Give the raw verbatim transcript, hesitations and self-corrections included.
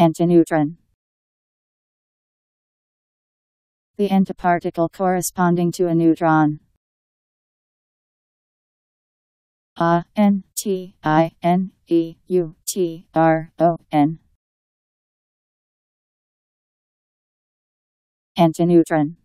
Antineutron. The antiparticle corresponding to a neutron. A N T I N E U T R O N. Antineutron.